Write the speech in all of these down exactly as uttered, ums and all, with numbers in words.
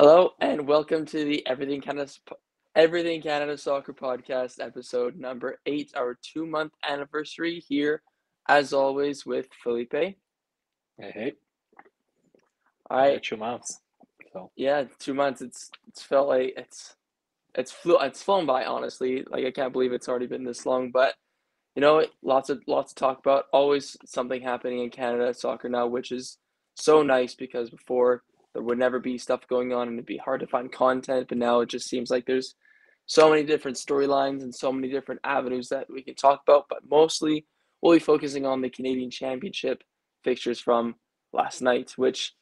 Hello and welcome to the Everything Canada, Everything Canada Soccer Podcast, episode number eight, our two-month anniversary here, as always, with Felipe. Hey, hey. All right. Yeah, two months. So. Yeah, two months. It's it's felt like it's it's flew it's flown by, honestly. Like, I can't believe it's already been this long. But you know, lots of lots to talk about. Always something happening in Canada soccer now, which is so nice because before, there would never be stuff going on and it'd be hard to find content, but now it just seems like there's so many different storylines and so many different avenues that we can talk about, but mostly we'll be focusing on the Canadian Championship fixtures from last night, which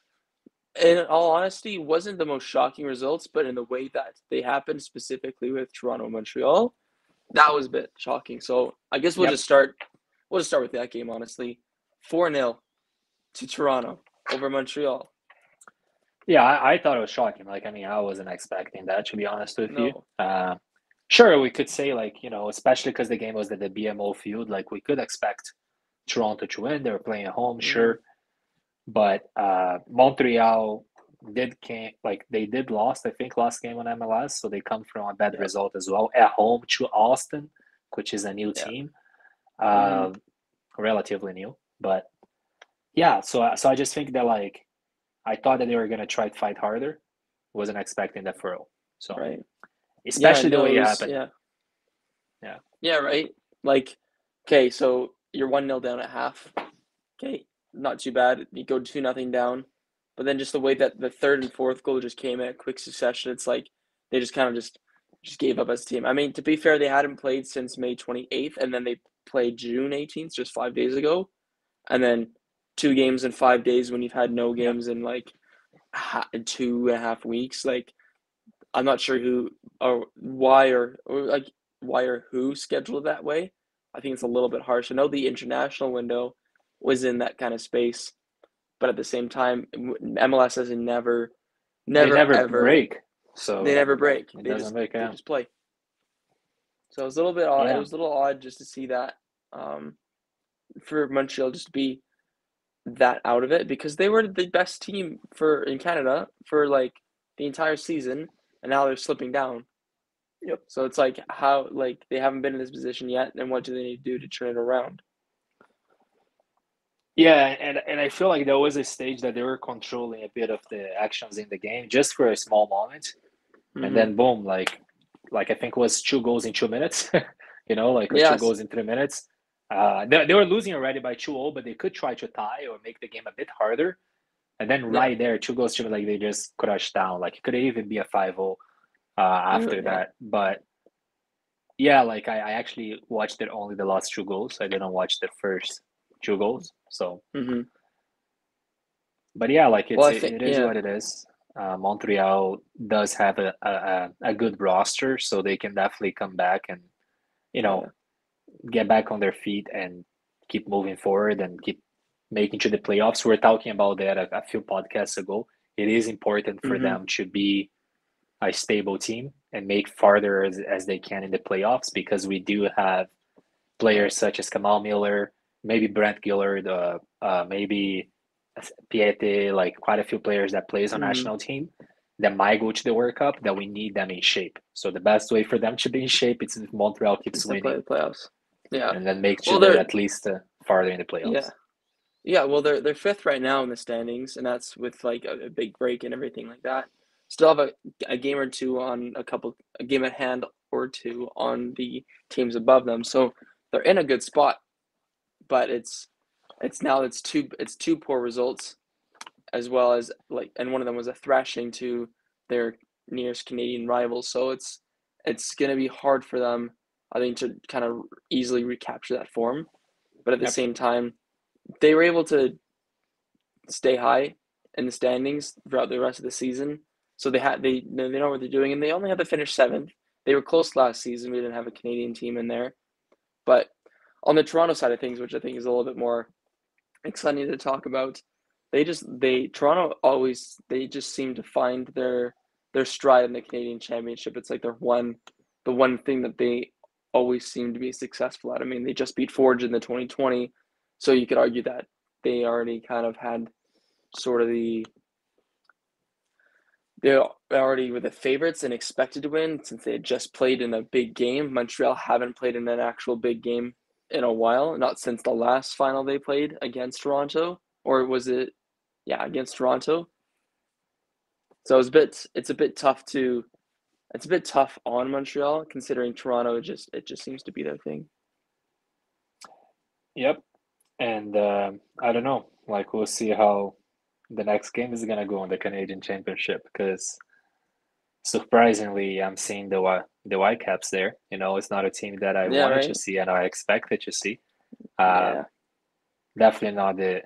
in all honesty wasn't the most shocking results, but in the way that they happened, specifically with Toronto and Montreal, that was a bit shocking. So I guess we'll yep. just start we'll just start with that game, honestly. four nil to Toronto over Montreal. Yeah, I, I thought it was shocking. Like, I mean, I wasn't expecting that, to be honest with no. you. Uh, sure, we could say, like, you know, especially because the game was at the B M O Field, like, we could expect Toronto to win. They were playing at home, mm-hmm. sure. But uh, Montreal did, came, like, they did lost, I think, last game on M L S. So they come from a bad yeah. result as well. At home to Austin, which is a new yeah. team. Um, mm-hmm. Relatively new. But, yeah, so, so I just think that, like, I thought that they were going to try to fight harder. Wasn't expecting that for all. So, right. especially yeah, the no, way it was, happened. Yeah. yeah. Yeah, right? Like, okay, so you're one nil down at half. Okay, not too bad. You go two nothing down. But then just the way that the third and fourth goal just came in a quick succession, it's like they just kind of just, just gave up as a team. I mean, to be fair, they hadn't played since May twenty-eighth, and then they played June eighteenth, just five days ago. And then two games in five days when you've had no games in like two and a half weeks. Like, I'm not sure who or why or, or like why or who scheduled that way. I think it's a little bit harsh. I know the international window was in that kind of space, but at the same time, M L S has never, never, they never ever, break. So they never break. They just, they just play. So it was a little bit odd. Yeah. It was a little odd just to see that um, for Montreal just to be that out of it, because they were the best team for in Canada for like the entire season, and now they're slipping down. Yep. So it's like how like they haven't been in this position yet, and what do they need to do to turn it around? Yeah, and and I feel like there was a stage that they were controlling a bit of the actions in the game just for a small moment, mm-hmm. and then boom, like like I think it was two goals in two minutes, you know, like yes. two goals in three minutes. Uh, they, they were losing already by two nil, but they could try to tie or make the game a bit harder. And then yeah. right there, two goals to like they just crushed down. Like, it could even be a five nil uh, after yeah. that. But, yeah, like, I, I actually watched it only the last two goals. I didn't watch the first two goals. So, mm-hmm. but, yeah, like, it's, well, it, think, it is yeah. what it is. Uh, Montreal does have a, a, a good roster, so they can definitely come back and, you know, yeah. get back on their feet and keep moving forward and keep making to the playoffs. We were talking about that a, a few podcasts ago. It is important for mm-hmm. them to be a stable team and make farther as, as they can in the playoffs, because we do have players such as Kamal Miller, maybe Brent Gillard, uh, uh, maybe Piete, like quite a few players that plays on mm-hmm. national team that might go to the World Cup, that we need them in shape. So the best way for them to be in shape is if Montreal keeps winning. Play the playoffs. Yeah, and then make sure well, they're at least uh, farther in the playoffs. Yeah, yeah. Well, they're they're fifth right now in the standings, and that's with like a, a big break and everything like that. Still have a, a game or two on a couple, a game at hand or two on the teams above them. So they're in a good spot, but it's it's now it's two it's two poor results, as well as like, and one of them was a thrashing to their nearest Canadian rivals. So it's it's gonna be hard for them, I think, to kind of easily recapture that form. But at the yep. same time, they were able to stay high in the standings throughout the rest of the season. So they had they they know what they're doing, and they only had to finish seventh. They were close last season. We didn't have a Canadian team in there. But on the Toronto side of things, which I think is a little bit more exciting to talk about, they just they Toronto always they just seem to find their their stride in the Canadian Championship. It's like their one the one thing that they always seem to be successful at. I mean, they just beat Forge in the twenty twenty, so you could argue that they already kind of had sort of the They already were the favorites and expected to win since they had just played in a big game. Montreal haven't played in an actual big game in a while, not since the last final they played against Toronto. Or was it, yeah, against Toronto. So it was a bit, it's a bit tough to, it's a bit tough on Montreal considering Toronto, it just, it just seems to be their thing. Yep. And uh, I don't know, like we'll see how the next game is going to go in the Canadian Championship, because surprisingly, I'm seeing the the Whitecaps there. You know, it's not a team that I yeah, wanted right? to see and I expected to see. Uh, yeah. Definitely not the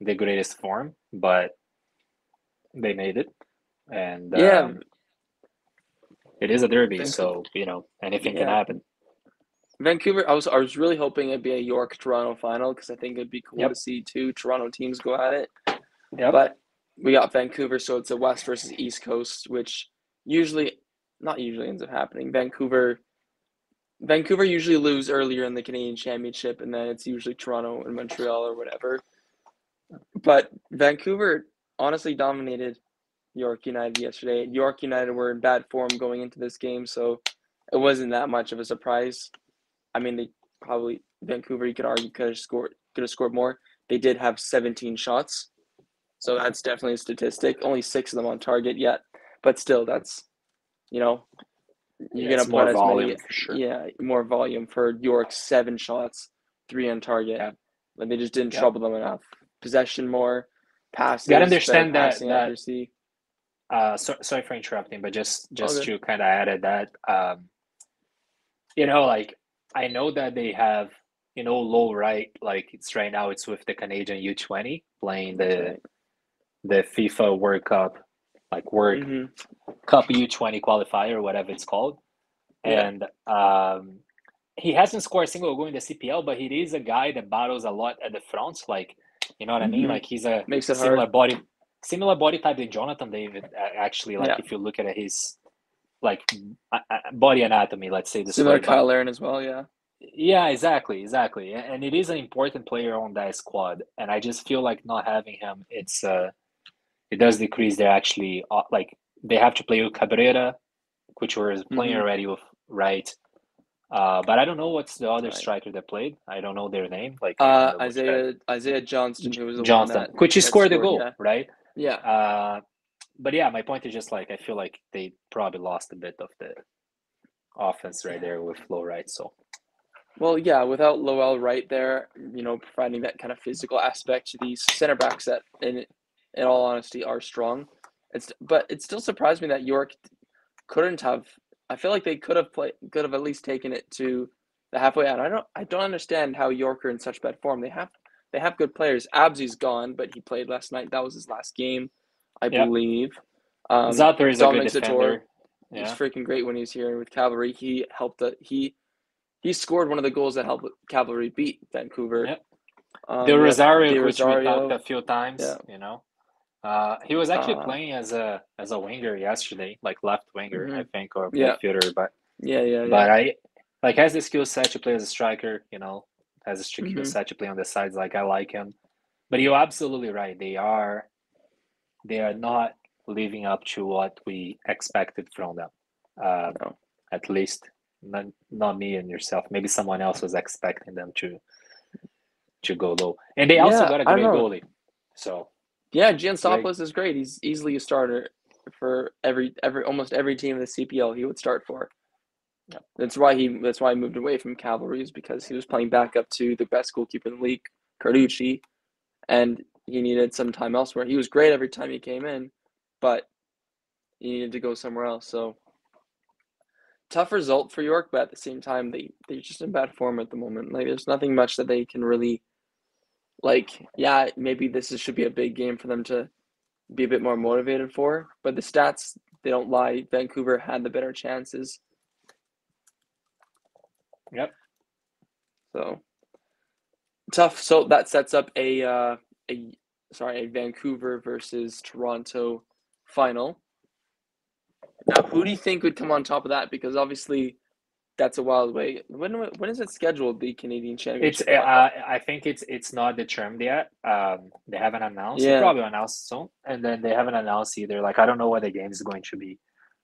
the greatest form, but they made it. And yeah. um, it is a derby, so, you know, anything yeah. can happen. Vancouver, I was I was really hoping it'd be a York-Toronto final because I think it'd be cool yep. to see two Toronto teams go at it. Yep. But we got Vancouver, so it's a West versus East Coast, which usually, not usually ends up happening. Vancouver Vancouver usually lose earlier in the Canadian Championship, and then it's usually Toronto and Montreal or whatever. But Vancouver honestly dominated York United yesterday. York United were in bad form going into this game, so it wasn't that much of a surprise. I mean, they probably Vancouver, you could argue, could have scored could have scored more. They did have seventeen shots. So that's definitely a statistic. Only six of them on target yet. But still, that's, you know, you're yeah, going to put as volume, many. For sure. Yeah, more volume for York's seven shots, three on target. Yeah. And they just didn't yeah. trouble them enough. Possession more, passes. You got to understand that. that uh, so, sorry for interrupting, but just, just okay. to kind of add at that, um, you know, like, I know that they have, you know, Lowell Wright, like it's right now it's with the Canadian U twenty playing the the FIFA World Cup, like World mm-hmm. Cup U twenty qualifier, whatever it's called. Yeah. And um, he hasn't scored a single goal in the C P L, but he is a guy that battles a lot at the front. Like, you know what mm-hmm. I mean? Like he's a Makes it similar hard. body, similar body type than Jonathan David, actually. Like yeah. if you look at his like uh, body anatomy, let's say. This Similar to Kyle Larin as well, yeah. Yeah, exactly, exactly. And it is an important player on that squad. And I just feel like not having him, it's uh, it does decrease their actually, uh, like, they have to play with Cabrera, which was playing mm-hmm. already with Wright. Uh, but I don't know what's the other right. striker that played. I don't know their name. Like uh, Isaiah guy. Isaiah Johnston, who was the Johnston, one that, which he scored, scored the goal, yeah. right? Yeah. Uh, But yeah, my point is just like I feel like they probably lost a bit of the offense right there with Lowell Wright. So, well, yeah, without Lowell Wright there, you know, providing that kind of physical aspect to these center backs that, in in all honesty, are strong. It's but it still surprised me that York couldn't have. I feel like they could have played, could have at least taken it to the halfway out. I don't, I don't understand how York are in such bad form. They have, they have good players. Abzi's gone, but he played last night. That was his last game. I yep. believe. Um, Zathar is Dominic a good defender. Zathar, yeah. He's freaking great when he's here with Cavalry. He helped. The, he he scored one of the goals that helped Cavalry beat Vancouver. Yep. Um, the Rosario, De which Rosario. we talked a few times. Yeah. You know, uh, he was actually uh, playing as a as a winger yesterday, like left winger, mm-hmm. I think, or midfielder. Yeah. But yeah, yeah, but yeah. I like has the skill set to play as a striker. You know, has the skill mm-hmm. set to play on the sides. Like I like him, but you're absolutely right. They are. They are not living up to what we expected from them. Uh, no. At least, not, not me and yourself. Maybe someone else was expecting them to to go low. And they yeah, also got a great goalie. So yeah, Gian Soplas is great. He's easily a starter for every every almost every team in the C P L. He would start for. Yeah. That's why he. That's why he moved away from Cavalry, is because he was playing backup to the best goalkeeper in the league, Carducci, and. He needed some time elsewhere. He was great every time he came in, but he needed to go somewhere else. So tough result for York, but at the same time, they, they're just in bad form at the moment. Like there's nothing much that they can really like, yeah, maybe this is, should be a big game for them to be a bit more motivated for, but the stats, they don't lie. Vancouver had the better chances. Yep. So tough. So that sets up a, uh, A, sorry, a Vancouver versus Toronto final. Now, who do you think would come on top of that? Because obviously That's a wild way. When when is it scheduled? The Canadian Championship. It's uh, I think it's it's not determined yet. Um, they haven't announced. Yeah. They probably announced soon, and then they haven't announced either. Like I don't know what the game is going to be,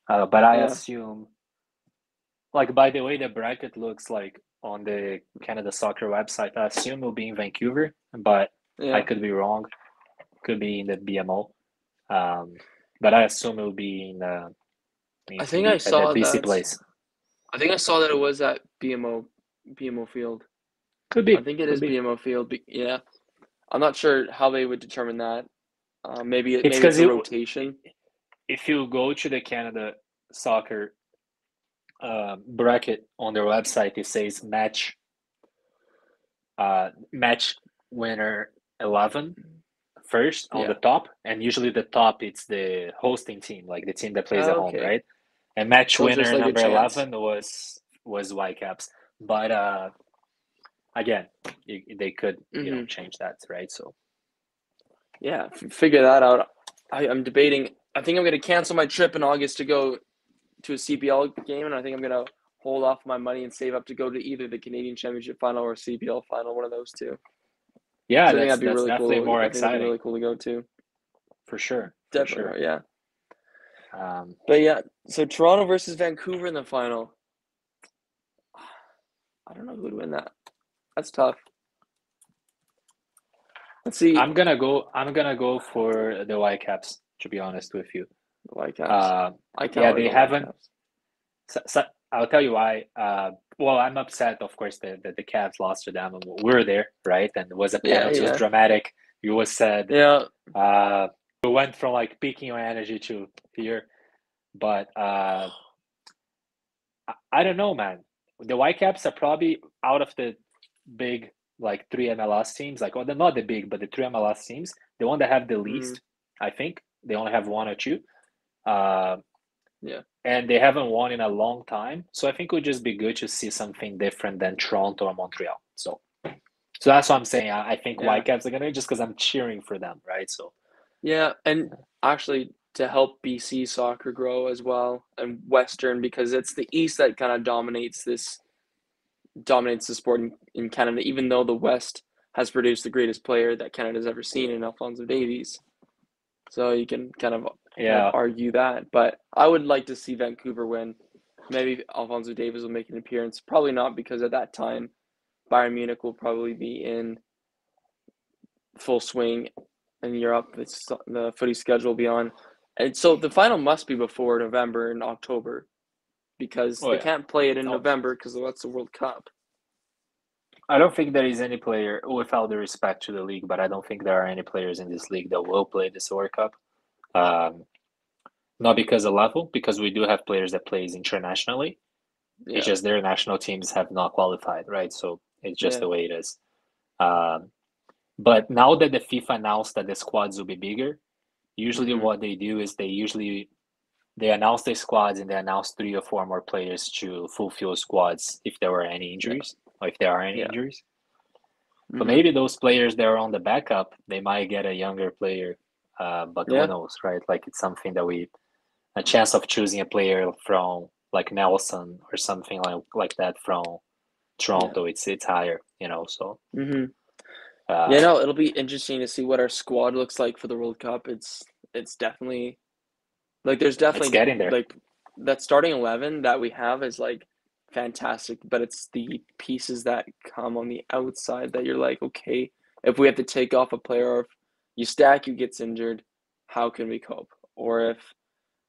uh, but I yeah. assume. Like by the way, the bracket looks like on the Canada Soccer website. I assume it'll be in Vancouver, but yeah. I could be wrong. Could be in the B M O, um, but I assume it'll be in. Uh, in I think the, I saw the B C place. I think I saw that it was at B M O, B M O Field. Could be. I think it Could is be. B M O Field. Yeah, I'm not sure how they would determine that. Uh, maybe it, it's because a rotation. If you go to the Canada Soccer uh, bracket on their website, it says match. Uh, match winner eleven first on yeah. the top, and usually the top it's the hosting team, like the team that plays oh, at home, okay. right? And match so winner like number eleven was was Whitecaps, but uh, again, you, they could mm-hmm. you know change that, right? So, yeah, f- figure that out. I, I'm debating. I think I'm gonna cancel my trip in August to go to a C P L game, and I think I'm gonna hold off my money and save up to go to either the Canadian Championship final or C P L final, one of those two. Yeah, so that's, I think that'd be that's really definitely cool. more I think exciting. That'd be really cool to go to, for sure. Definitely, for sure. yeah. Um, but yeah, so Toronto versus Vancouver in the final. I don't know who would win that. That's tough. Let's see. I'm gonna go. I'm gonna go for the Whitecaps. To be honest with you, the Whitecaps. Uh, I yeah, they the haven't. So, so, I'll tell you why. Uh, well, I'm upset, of course, that, that the Cavs lost to them. We were there, right? And it was a penalty. Yeah, yeah. It was dramatic. You was sad. Yeah. Uh, We went from like peaking on energy to here, but uh, I, I don't know, man. The Whitecaps are probably out of the big like three M L S teams, like, or they're not the big, but the three M L S teams, the one that have the least, mm-hmm. I think they only have one or two. Uh, yeah, and they haven't won in a long time, so I think it would just be good to see something different than Toronto or Montreal. So, so that's what I'm saying. I, I think yeah. Whitecaps are gonna just because I'm cheering for them, right? So. Yeah, and actually to help B C soccer grow as well, and Western, because it's the East that kind of dominates this, dominates the sport in, in Canada, even though the West has produced the greatest player that Canada's ever seen in Alphonso Davies. So you can kind of yeah. kind of argue that, but I would like to see Vancouver win. Maybe Alphonso Davies will make an appearance, probably not, because at that time, Bayern Munich will probably be in full swing. In Europe, it's the footy schedule will be on, and so the final must be before November and October, because oh, they yeah. can't play it in oh. November because that's the World Cup. I don't think there is any player, with all the respect to the league, but I don't think there are any players in this league that will play this World Cup. Um, not because of level, because we do have players that plays internationally. Yeah. It's just their national teams have not qualified, right? So it's just yeah. the way it is. Um, But now that the FIFA announced that the squads will be bigger, usually mm-hmm. what they do is they usually they announce the squads and they announce three or four more players to fulfill squads if there were any injuries yeah. or if there are any yeah. injuries. Mm-hmm. But maybe those players that are on the backup, they might get a younger player. Uh, but yeah. who knows, right? Like it's something that we a chance of choosing a player from like Nelson or something like like that from Toronto. Yeah. It's it's higher, you know. So. Mm-hmm. Uh, yeah, no, it'll be interesting to see what our squad looks like for the World Cup. It's it's definitely like there's definitely it's getting there. Like that starting eleven that we have is like fantastic, but it's the pieces that come on the outside that you're like, okay, if we have to take off a player, or if you stack who gets injured, how can we cope? Or if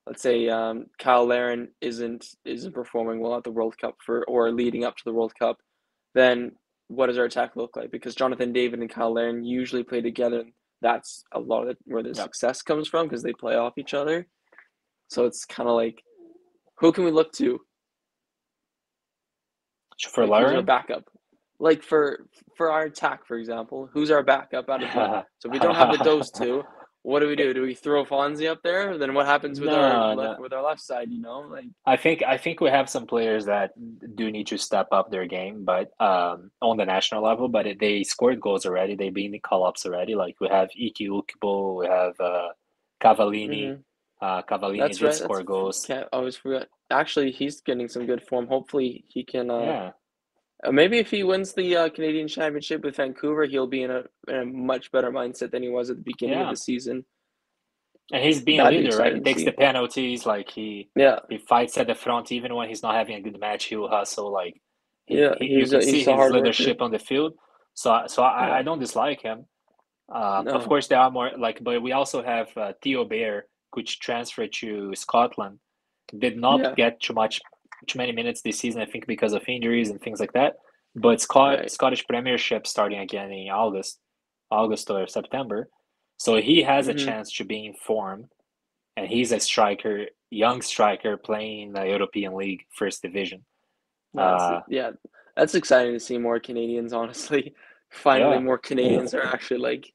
let's say um, Kyle Larin isn't isn't performing well at the World Cup for or leading up to the World Cup, then what does our attack look like? Because Jonathan David and Kyle Larin usually play together. That's a lot of where the yeah. success comes from because they play off each other. So it's kind of like, who can we look to? For like, Larin? Our backup. Like for for our attack, for example, who's our backup out of that? So if we don't have those two, what do we do? Do we throw Fonzie up there? Then what happens with no, our no. with our left side? You know, like I think I think we have some players that do need to step up their game, but um, on the national level. But they scored goals already. They've been in call ups already. Like we have Iki Ukibo, we have uh, Cavallini, mm-hmm. Uh, Cavallini that's did right. score that's, goals. Can't always forget. Actually, he's getting some good form. Hopefully, he can. Uh, yeah. Uh, maybe if he wins the uh, Canadian Championship with Vancouver, he'll be in a, in a much better mindset than he was at the beginning yeah. of the season. And he's being That'd a leader, be right? He takes the penalties. Like he, yeah. he fights at the front, even when he's not having a good match. He'll hustle. Like yeah, he, he's you can a, see he's his leadership worker. on the field. So, so I, yeah. I don't dislike him. Uh, no. Of course, there are more like, but we also have uh, Theo Bear, which transferred to Scotland, did not yeah. get too much, too many minutes this season. I think because of injuries and things like that. But Scott, right. Scottish Premiership starting again in August, August or September. So he has a mm-hmm. chance to be in form, and he's a striker, young striker playing in the European League First Division. That's, uh, yeah, that's exciting to see more Canadians, honestly. Finally, yeah. more Canadians yeah. are actually like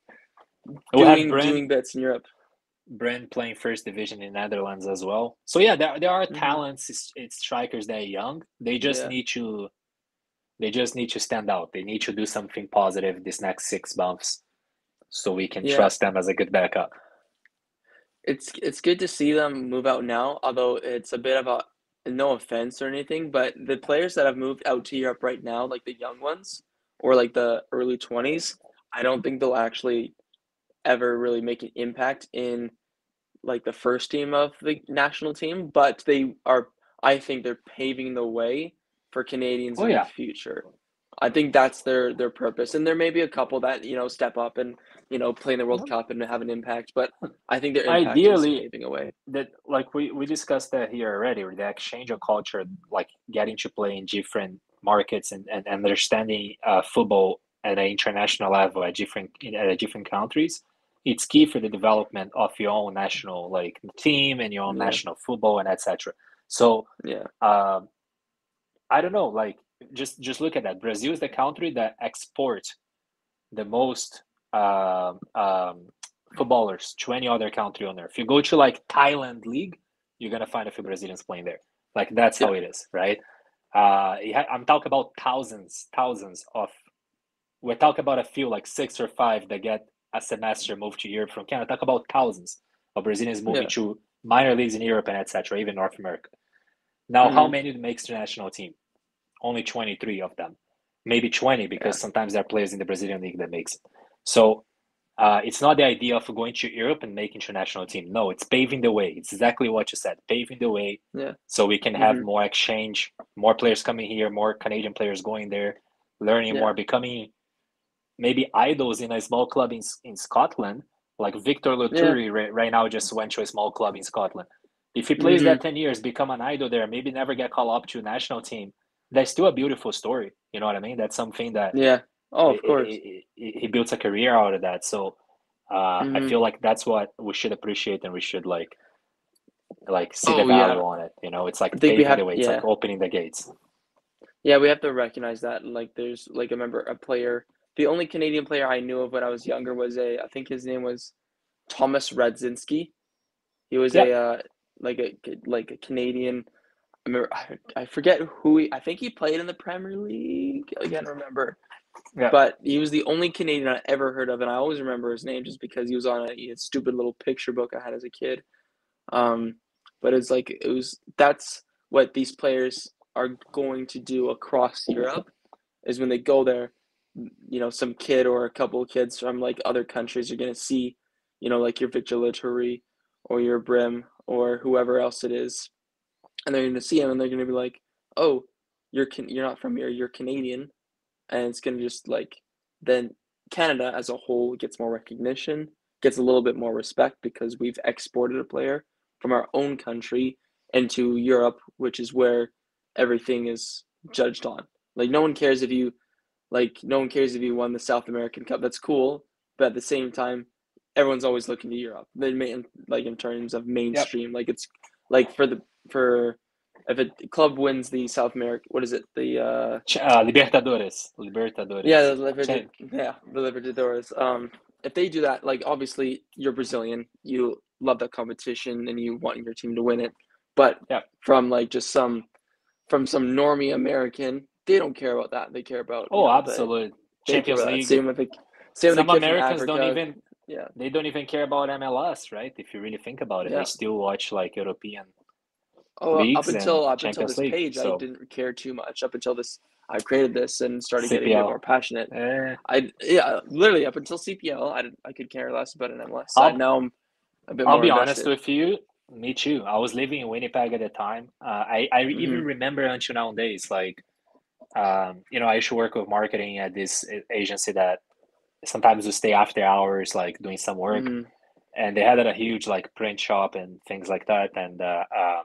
doing, Brent, doing bets in Europe. Brent playing First Division in Netherlands as well. So yeah, there, there are mm-hmm. talents. It's, it's strikers that are young. They just yeah. need to, they just need to stand out. They need to do something positive this next six months. So we can yeah. trust them as a good backup. It's it's good to see them move out now, although it's a bit of a, no offense or anything, but the players that have moved out to Europe right now, like the young ones or like the early twenties, I don't think they'll actually ever really make an impact in like the first team of the national team, but they are, I think they're paving the way for Canadians oh, in yeah. the future. I think that's their, their purpose. And there may be a couple that, you know, step up and, you know, play in the World Cup and have an impact. But I think their impact Ideally, is paving away. That, like, we, we discussed that here already, with the exchange of culture, like getting to play in different markets and, and, and understanding uh, football at an international level at different at different countries. It's key for the development of your own national, like, team and your own yeah. national football and et cetera. So, yeah, uh, I don't know, like, Just just look at that. Brazil is the country that exports the most um, um, footballers to any other country on earth. If you go to like Thailand league, you're going to find a few Brazilians playing there. Like that's yeah. how it is, right? Uh, I'm talking about thousands, thousands of, we're talking about a few, like six or five that get a semester moved to Europe from Canada. Talk about thousands of Brazilians moving yeah. to minor leagues in Europe and et cetera, even North America. Now, mm-hmm. how many makes the national team? Only twenty-three of them, maybe twenty, because yeah. sometimes there are players in the Brazilian league that makes it. So uh, it's not the idea of going to Europe and making international team. No, it's paving the way. It's exactly what you said, paving the way. Yeah. So we can mm-hmm. have more exchange, more players coming here, more Canadian players going there, learning yeah. more, becoming maybe idols in a small club in, in Scotland, like Victor Loturi yeah. right, right now just went to a small club in Scotland. If he plays mm-hmm. that ten years, become an idol there, maybe never get called up to a national team, that's still a beautiful story. You know what I mean? That's something that yeah. Oh, of it, course. He builds a career out of that. So uh, mm-hmm. I feel like that's what we should appreciate, and we should like like see oh, the value yeah. on it. You know, it's like paving have, the way. It's yeah. like opening the gates. Yeah, we have to recognize that. Like, there's like I remember a player. The only Canadian player I knew of when I was younger was a. I think his name was Thomas Radzinski. He was yeah. a uh, like a like a Canadian. I, remember, I forget who he – I think he played in the Premier League. I can't remember. Yeah. But he was the only Canadian I ever heard of, and I always remember his name just because he was on a, a stupid little picture book I had as a kid. Um, but it's like it was – that's what these players are going to do across Europe is when they go there, you know, some kid or a couple of kids from, like, other countries are going to see, you know, like your Victor Loturi or your Brim or whoever else it is. And they're going to see him, and they're going to be like, "Oh, you're can- you're not from here. You're Canadian," and it's going to just like then Canada as a whole gets more recognition, gets a little bit more respect because we've exported a player from our own country into Europe, which is where everything is judged on. Like no one cares if you, like no one cares if you won the South American Cup. That's cool, but at the same time, everyone's always looking to Europe. They may like in terms of mainstream, yep. like it's like for the. For if a club wins the South America, what is it? The uh, uh Libertadores, Libertadores. Yeah, the Libertadores. Yeah, the Libertadores. Um, if they do that, like obviously you're Brazilian, you love that competition, and you want your team to win it. But yeah. from like just some, from some normie American, they don't care about that. They care about oh, you know, absolutely Champions League. Same with the, same some with the Americans don't even Yeah, they don't even care about M L S, right? If you really think about it, yeah. They still watch like European. Oh, up until up Champions until this League, page, so. I didn't care too much. Up until this, I created this and started C P L. Getting a bit more passionate. Eh. I yeah, literally up until C P L, I I could care less about an M L S. I now I'm a bit. I'll more be invested. honest with you. Me too. I was living in Winnipeg at the time. Uh, I I mm-hmm. even remember until nowadays, like, um, you know, I used to work with marketing at this agency that sometimes we stay after hours, like doing some work, mm-hmm. and they had a huge like print shop and things like that, and. Uh, um,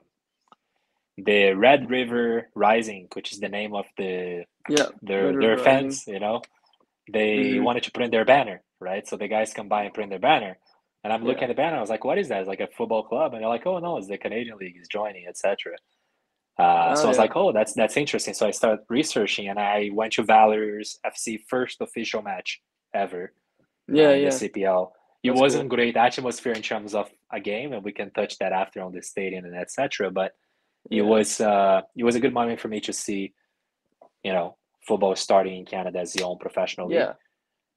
The Red River Rising, which is the name of the yeah, their their fans, you know, they mm-hmm. wanted to print their banner, right? So the guys come by and print their banner, and I'm yeah. looking at the banner. I was like, "What is that? It's like a football club?" And they're like, "Oh no, it's the Canadian League is joining, et cetera" Uh, oh, so yeah. I was like, "Oh, that's that's interesting." So I started researching, and I went to Valor's F C first official match ever. Yeah, in yeah. The C P L. It that's wasn't cool. great atmosphere in terms of a game, and we can touch that after on the stadium and et cetera. But It yeah. was uh, it was a good moment for me to see, you know, football starting in Canada as the own professional league. Yeah.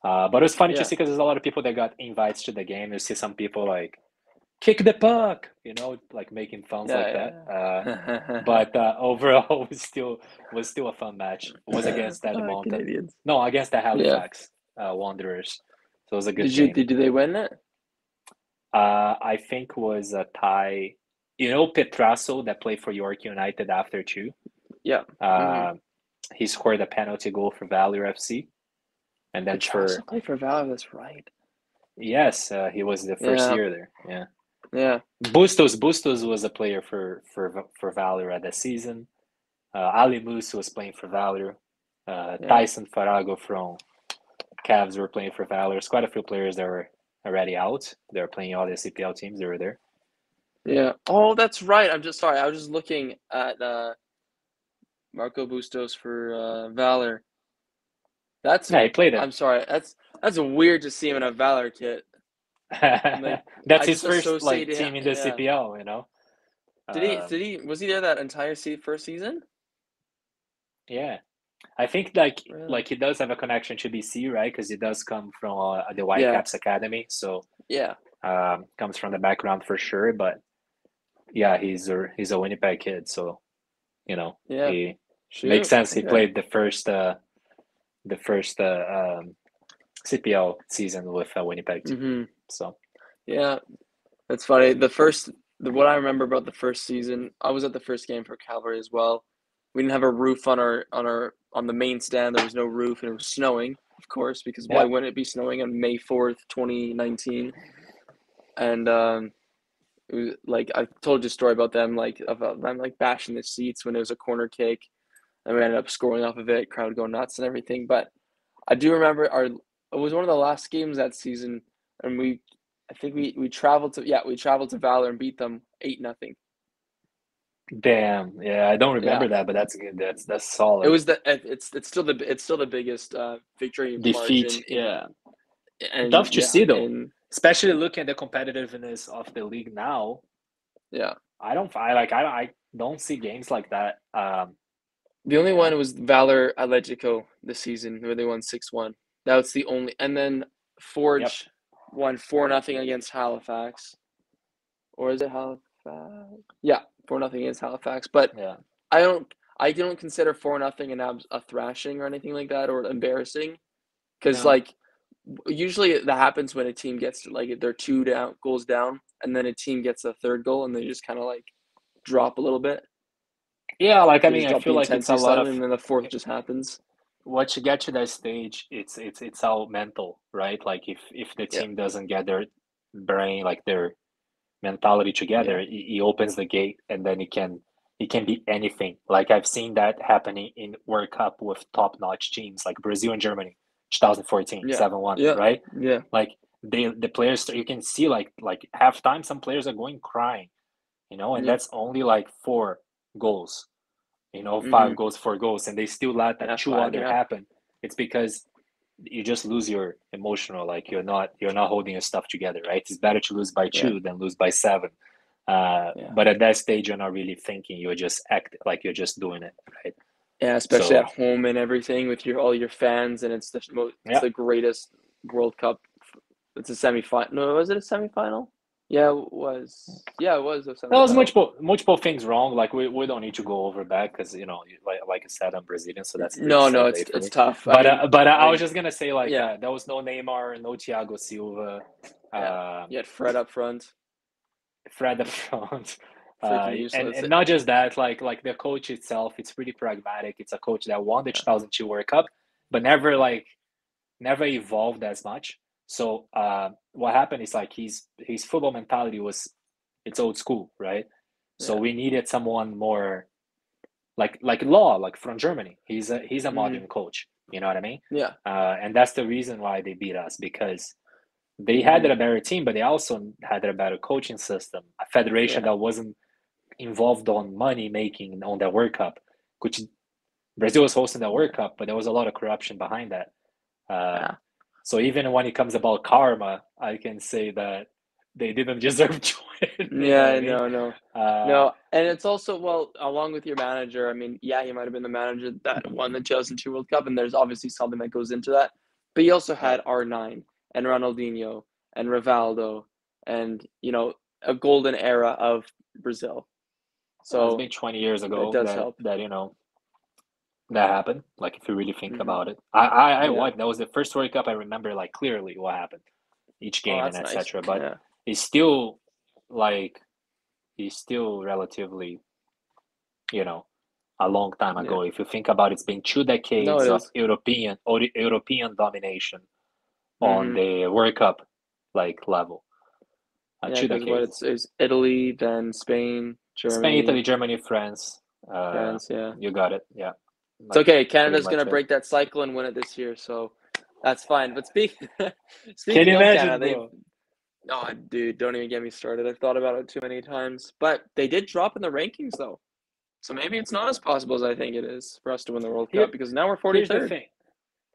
Uh, but it was funny yeah. to see because there's a lot of people that got invites to the game. You see some people like, kick the puck, you know, like making funs yeah, like yeah. that. Uh, but uh, overall, it was still, was still a fun match. It was against that oh, mountain. Canadians. No, against the Halifax yeah. uh, Wanderers. So it was a good did you, game. Did, did they win it? Uh, I think it was a tie. You know Petrasso that played for York United after too? Yeah. Uh, mm-hmm. He scored a penalty goal for Valour F C. And then Petrasso for... played for Valour, that's right. Yes, uh, he was the first yeah. year there. Yeah. Yeah. Bustos Bustos was a player for, for, for Valour at that season. Uh, Ali Moose was playing for Valour. Uh, yeah. Tyson Farago from Cavs were playing for Valour. There's quite a few players that were already out. They were playing all the C P L teams. They were there. Yeah. Oh, that's right. I'm just sorry. I was just looking at uh, Marco Bustos for uh, Valor. That's yeah, he played it. I'm sorry. That's that's weird to see him in a Valor kit. Like, that's I his first like team him. in the yeah. C P L. You know. Did he? Um, did he? Was he there that entire se- first season? Yeah, I think like really? like he does have a connection to B C, right? Because he does come from uh, the Whitecaps yeah. Academy. So yeah, um, comes from the background for sure, but. Yeah, he's a, he's a Winnipeg kid, so you know yeah. he sure. makes sense. He yeah. played the first uh, the first uh, um, C P L season with uh, Winnipeg. Mm-hmm. So yeah, that's funny. The first the, what I remember about the first season, I was at the first game for Cavalry as well. We didn't have a roof on our on our on the main stand. There was no roof, and it was snowing, of course, because yeah. why wouldn't it be snowing on May fourth, twenty nineteen? And um, it was like I told you a story about them, like about them like bashing the seats when it was a corner kick, and we ended up scoring off of it. Crowd going nuts and everything. But I do remember our it was one of the last games that season, and we I think we, we traveled to yeah we traveled to Valor and beat them eight nothing. Damn, yeah, I don't remember yeah. that, but that's good. That's that's solid. It was the it's it's still the it's still the biggest uh, victory defeat. Yeah, and, tough to yeah, see though. And, especially looking at the competitiveness of the league now, yeah, I don't I like I I don't see games like that. Um, the only one was Valor Atletico this season where they won six one. That's the only, and then Forge yep. won four nothing against Halifax, or is it Halifax? Yeah, four nothing against Halifax. But yeah. I don't I don't consider four nothing an abs a thrashing or anything like that or embarrassing, because no. like. Usually that happens when a team gets like they're two down goals down, and then a team gets a third goal, and they just kind of like drop a little bit. Yeah, like they I mean, I feel like it's a lot of, and then the fourth just happens. Once you get to that stage, it's it's it's all mental, right? Like if if the team yeah. doesn't get their brain, like their mentality together, yeah. he, he opens the gate, and then it can it can be anything. Like I've seen that happening in World Cup with top notch teams like Brazil and Germany. twenty fourteen yeah. seven one yeah. right yeah like they the players you can see like like halftime some players are going crying, you know, and yeah. that's only like four goals, you know, five mm-hmm. goals four goals and they still let that two other yeah. happen. It's because you just lose your emotional, like you're not you're not holding your stuff together, right? It's better to lose by two yeah. than lose by seven uh yeah. but at that stage you're not really thinking, you're just act like you're just doing it, right? Yeah, especially so, at home and everything with your all your fans, and it's the most, it's yeah. the greatest World Cup It's a semi-final. No, was it a semi-final? Yeah, it was. Yeah, it was. There was multiple, multiple things wrong. Like, we, we don't need to go over that because, you know, like, like I said, I'm Brazilian, so that's... No, no, it's it's tough. But I, mean, uh, but I, I was just going to say, like, yeah. uh, there was no Neymar, no Thiago Silva. Yeah. Um, you had Fred up front. Fred up front. Uh, and, and not just that, like, like the coach itself, it's pretty pragmatic. It's a coach that won the two thousand two World Cup, but never, like, never evolved as much. So uh, what happened is like his his football mentality was it's old school, right? Yeah. So we needed someone more like like Law, like from Germany. He's a he's a modern mm-hmm. coach. You know what I mean? Yeah. Uh, and that's the reason why they beat us, because they had mm-hmm. a better team, but they also had a better coaching system, a federation yeah. that wasn't involved on money making on that World Cup, which Brazil was hosting that World Cup, but there was a lot of corruption behind that. Uh, yeah. So even when it comes about karma, I can say that they didn't deserve to win. Yeah, I mean? no, no. Uh, no, and it's also, well, along with your manager, I mean, yeah, he might have been the manager that won the two thousand two World Cup, and there's obviously something that goes into that. But he also had R nine and Ronaldinho and Rivaldo and, you know, a golden era of Brazil. So it's been twenty years ago it does that, help. that, you know. That happened, like, if you really think mm-hmm. about it. I, I, I yeah. watched, that was the first World Cup I remember, like, clearly what happened, each game oh, and et cetera. Nice. But yeah. it's still, like, it's still relatively, you know, a long time ago. Yeah. If you think about it, it's been two decades no, it of is. European or European domination mm-hmm. on the World Cup, like, level. Uh, yeah, two decades. What it's, it's Italy, then Spain, Germany. Spain, Italy, Germany, France. Uh, France, yeah. You got it, yeah. It's okay. Canada's going to break that cycle and win it this year, so that's fine. But speak, speaking of imagine, Canada, they, oh, dude, don't even get me started. I've thought about it too many times. But they did drop in the rankings, though. So maybe it's not as possible as I think it is for us to win the World Cup Here, because now we're forty-third. Here's the thing.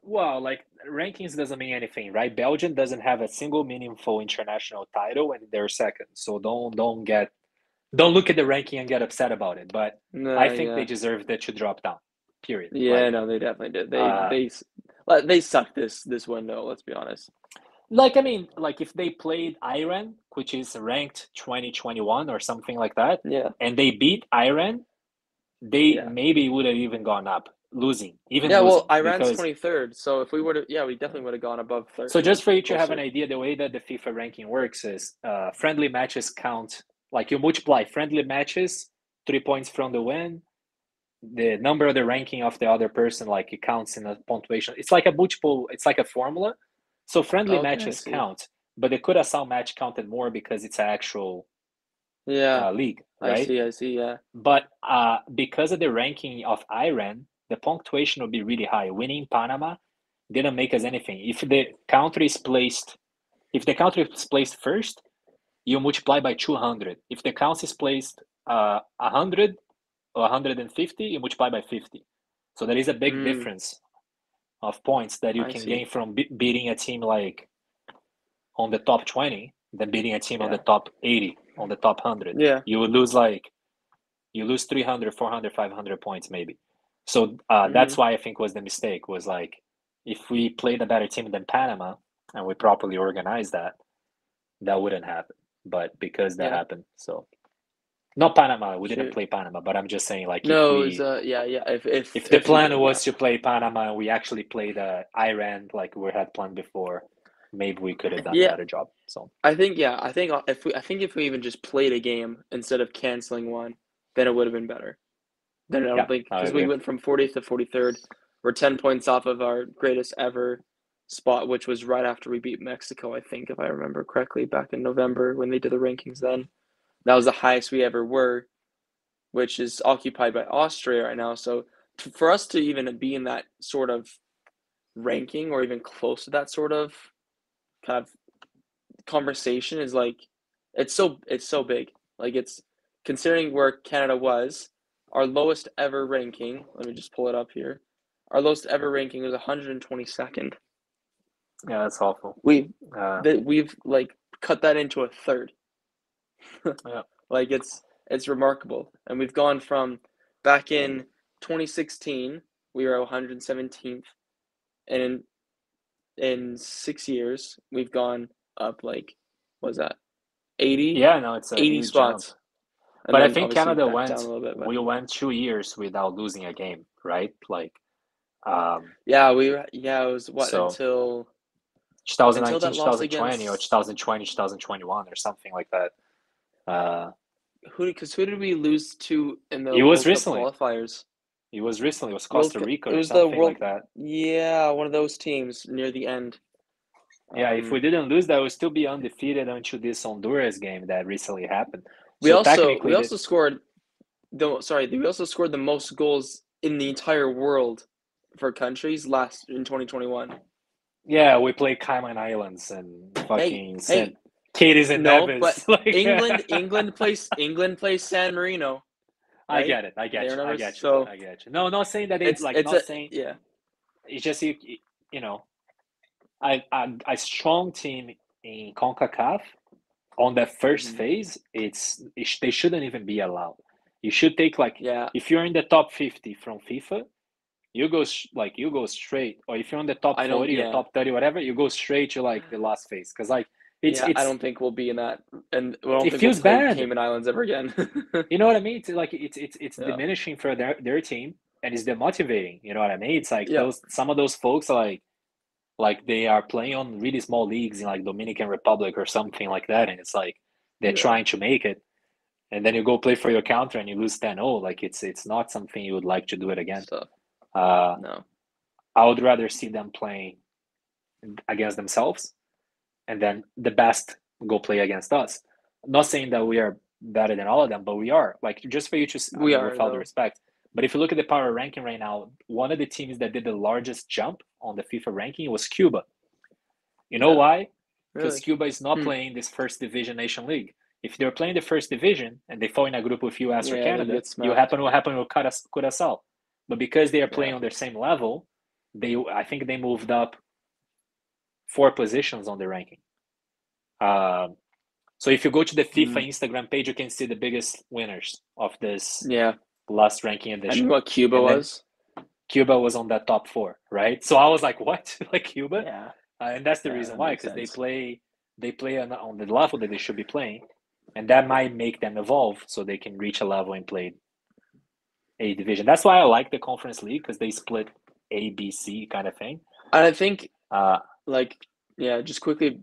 Well, like, rankings doesn't mean anything, right? Belgium doesn't have a single meaningful international title, and they're second. So don't don't get don't look at the ranking and get upset about it. But no, I think yeah. they deserve that to drop down. Period. Yeah, like, no, they definitely did. They uh, they they sucked this this window. Let's be honest. Like, I mean, like if they played Iran, which is ranked twenty twenty-one or something like that, yeah, and they beat Iran, they yeah. maybe would have even gone up, losing. Even yeah, losing well, Iran's twenty-third, so if we would have, yeah, we definitely would have gone above thirty. So just for you to have an idea, the way that the FIFA ranking works is uh, friendly matches count. Like, you multiply friendly matches, three points from the win. The number of the ranking of the other person, like, it counts in a punctuation. It's like a multiple, it's like a formula. So friendly okay, matches count, but the Curaçao match counted more because it's an actual yeah uh, league, right? I see, I see, yeah. But uh, because of the ranking of Iran, the punctuation would be really high. Winning Panama didn't make us anything. If the country is placed, if the country is placed first, you multiply by two hundred. If the country is placed uh, one hundred, or one hundred fifty, you multiply by fifty. So there is a big mm. difference of points that you I can see. gain from be- beating a team like on the top twenty than beating a team yeah. on the top eighty, on the top one hundred. Yeah. You would lose like, you lose three hundred, four hundred, five hundred points maybe. So uh, mm-hmm. that's why I think was the mistake was like, if we played a better team than Panama and we properly organized that, that wouldn't happen. But because that yeah. happened, so... Not Panama. We Shoot. didn't play Panama, but I'm just saying, like, no, if we, uh, yeah, yeah. If if, if the if plan we, was yeah. to play Panama, and we actually played uh, Iran like we had planned before, maybe we could have done yeah. a better job. So I think, yeah, I think if we, I think if we even just played a game instead of canceling one, then it would have been better. Then I don't yeah, think because we went from fortieth to forty-third. We're ten points off of our greatest ever spot, which was right after we beat Mexico. I think, if I remember correctly, back in November when they did the rankings then. That was the highest we ever were, which is occupied by Austria right now. So t- for us to even be in that sort of ranking or even close to that sort of kind of conversation is like, it's so, it's so big. Like, it's considering where Canada was, our lowest ever ranking. Let me just pull it up here. Our lowest ever ranking was one hundred twenty-second. Yeah, that's awful. We, uh... th- we've like cut that into a third. yeah. Like, it's it's remarkable. And we've gone from back in twenty sixteen, we were one hundred seventeenth. And in, in six years, we've gone up like, what was that, eighty? Yeah, no, it's eighty spots. But I think Canada went, bit, but... we went two years without losing a game, right? Like, um, yeah, we, yeah, it was what, so until twenty nineteen, until twenty twenty, against... or twenty twenty, twenty twenty-one, or something like that. Uh, who, because who did we lose to in the it was recently. qualifiers? It was recently, it was Costa Rica, it was or something the World... like that. Yeah, one of those teams near the end. Yeah, um, if we didn't lose, that would still be undefeated until this Honduras game that recently happened. We so also we also this... scored the sorry we also scored the most goals in the entire world for countries last in twenty twenty-one. Yeah, we played Cayman Islands and fucking hey, San... hey. Katie's and no, Nevis. But like... England England plays England plays San Marino. Right? I get it. I get you. I get you. So... I get you. No, not saying that it's, it's like it's not a, saying yeah. It's just you, you know, I I a strong team in CONCACAF. On that first mm-hmm. phase, it's it sh- they shouldn't even be allowed. You should take like yeah. if you're in the top fifty from FIFA, you go sh- like you go straight. Or if you're on the top forty yeah. or top thirty, whatever, you go straight to like the last phase. Because like it's, yeah, it's I don't think we'll be in that, and we don't it think feels we'll bad. Cayman Islands ever again. You know what I mean? It's like it's it's it's yeah. diminishing for their their team, and it's demotivating. You know what I mean? It's like yeah. those some of those folks are like. Like they are playing on really small leagues in like Dominican Republic or something like that. And it's like, they're yeah. trying to make it. And then you go play for your country and you lose ten-oh. Like it's, it's not something you would like to do it again. So, uh, no, I would rather see them playing against themselves. And then the best go play against us. I'm not saying that we are better than all of them, but we are like, just for you to, we are with all the respect. But if you look at the power ranking right now, one of the teams that did the largest jump on the FIFA ranking was Cuba. You know yeah. why? Because really? Cuba is not hmm. playing this first division nation league. If they're playing the first division and they fall in a group with U S yeah, or Canada, you happen what happened with Curaçao. But because they are playing yeah. on their same level, they I think they moved up four positions on the ranking. Um, so if you go to the FIFA mm. Instagram page, you can see the biggest winners of this. Yeah. Last ranking edition. And you know what Cuba and was? Cuba was on that top four, right? So I was like, what? Like Cuba? Yeah. Uh, and that's the yeah, reason that why, because they play they play on, on the level that they should be playing. And that might make them evolve so they can reach a level and play a division. That's why I like the Conference League, because they split A, B, C kind of thing. And I think, uh, like, yeah, just quickly,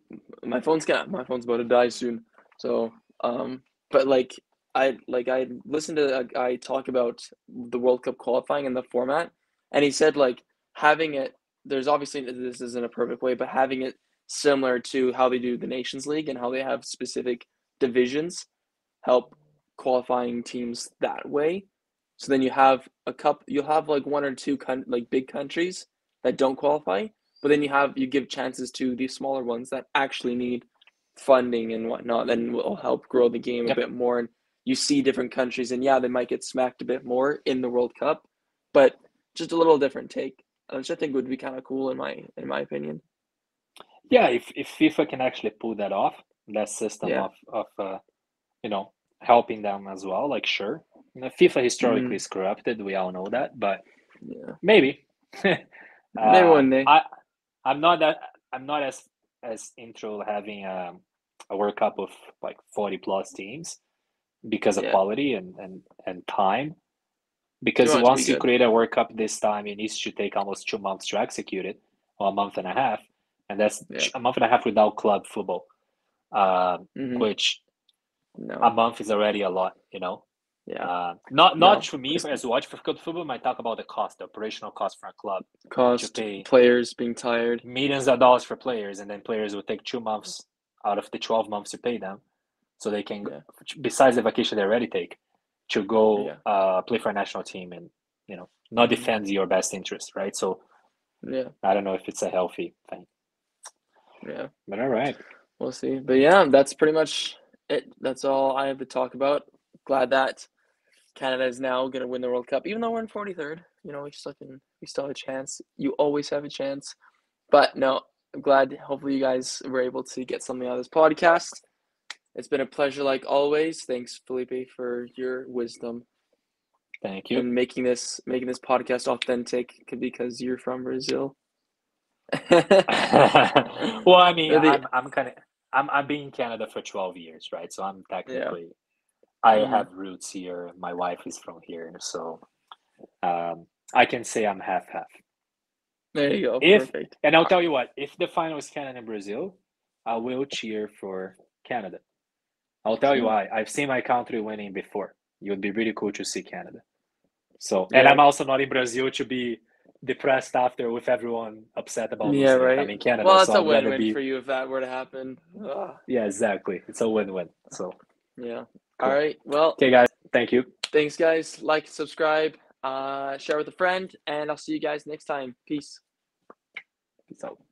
my phone's, got, my phone's about to die soon. So, um, but like, I like I listened to a guy talk about the World Cup qualifying and the format, and he said like having it. There's obviously this isn't a perfect way, but having it similar to how they do the Nations League and how they have specific divisions help qualifying teams that way. So then you have a cup. You'll have like one or two con- like big countries that don't qualify, but then you have you give chances to the smaller ones that actually need funding and whatnot, and will help grow the game a yep. bit more. And you see different countries, and yeah, they might get smacked a bit more in the World Cup, but just a little different take, which I think would be kind of cool in my in my opinion. Yeah, if, if FIFA can actually pull that off, that system yeah. of of uh, you know helping them as well, like sure, you know, FIFA historically mm. is corrupted, we all know that, but yeah. maybe uh, maybe one day. I I'm not that I'm not as as into having a, a World Cup of like forty plus teams. Because of yeah. quality and, and, and time. Because you once be you create a World Cup this time, it needs to take almost two months to execute it, or a month and a half. And that's yeah. a month and a half without club football, um, mm-hmm. which no. a month is already a lot, you know? Yeah. Uh, not not no. to me as a watch for club football, might talk about the cost, the operational cost for a club. Cost, pay players being tired. Millions of dollars for players, and then players will take two months out of the twelve months to pay them. So they can, yeah. besides the vacation they already take, to go yeah. uh, play for a national team and, you know, not defend your best interest, right? So yeah, I don't know if it's a healthy thing. Yeah. But all right. We'll see. But yeah, that's pretty much it. That's all I have to talk about. Glad that Canada is now going to win the World Cup, even though we're in forty-third. You know, we still, can, we still have a chance. You always have a chance. But no, I'm glad. Hopefully you guys were able to get something out of this podcast. It's been a pleasure, like always. Thanks, Felipe, for your wisdom. Thank you. And making this making this podcast authentic because you're from Brazil. Well, I mean, the, I'm, I'm kind of I'm I've been in Canada for twelve years, right? So I'm technically, yeah. I mm-hmm. have roots here. My wife is from here, so um, I can say I'm half half. There you go. If, perfect. And I'll tell you what, if the final is Canada and Brazil, I will cheer for Canada. I'll tell you why. I've seen my country winning before. It would be really cool to see Canada. So, yeah. And I'm also not in Brazil to be depressed after with everyone upset about yeah, right. I'm in Canada. Well, it's so a I'm win-win be... for you if that were to happen. Ugh. Yeah, exactly. It's a win-win. So, yeah. Cool. All right. Well, okay, guys. Thank you. Thanks, guys. Like, subscribe, uh, share with a friend, and I'll see you guys next time. Peace. Peace out.